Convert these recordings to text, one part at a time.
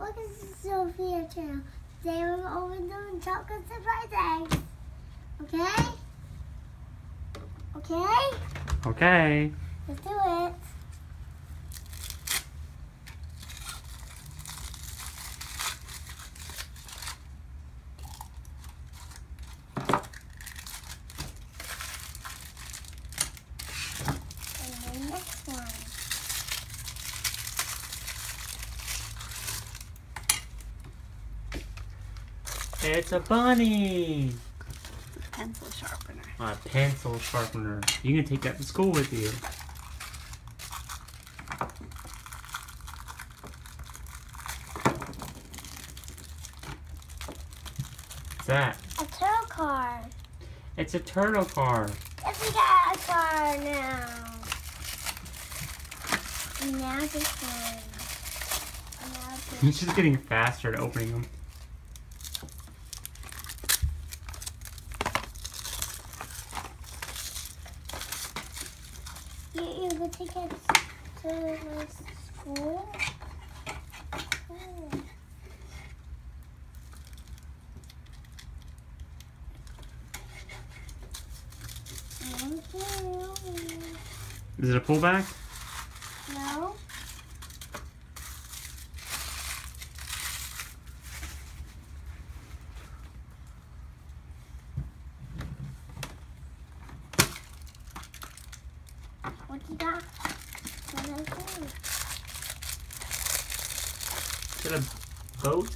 Welcome to Sophia channel. Today we're only doing chocolate surprise eggs. Okay? Okay? Okay. Let's do it. It's a bunny. A pencil sharpener. A pencil sharpener. You can take that to school with you. What's that? A turtle car. It's a turtle car. Yes, we got a car now. And now this one. Now this one. She's getting faster at opening them. You will take it to my school. Oh. Is it a pullback? No. What do you got? Is it a boat?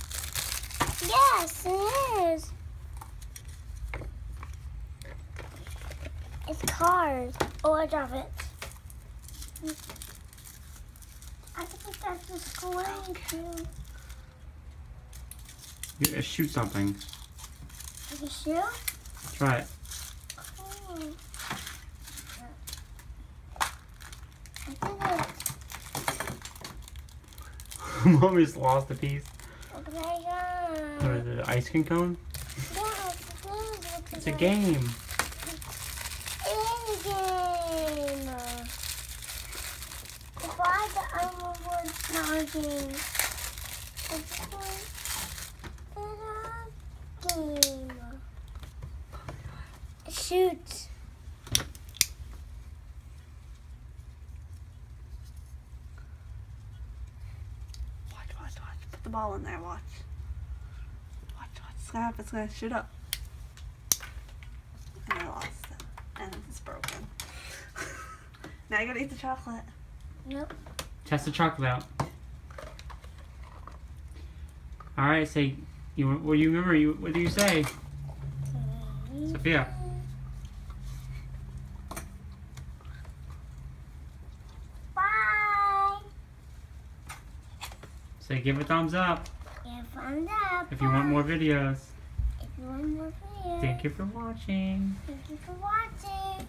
Yes, it is. It's cars. Oh, I dropped it. I have to put that to school too. You're gonna shoot something. Like a shoe? Try it. Cool. Mommy's lost a piece. Okay, what is it, an ice cream cone? No, it's a game. It's a game. Why the armor was not a game? It's a game. Shoot. The ball in there, watch. Watch, it's gonna shoot up. And I lost it. And it's broken. Now you gotta eat the chocolate. Nope. Test the chocolate out. Alright, say, what do you say? Okay. Sophia. Say give a thumbs up. Give a thumbs up. If you want more videos. Thank you for watching.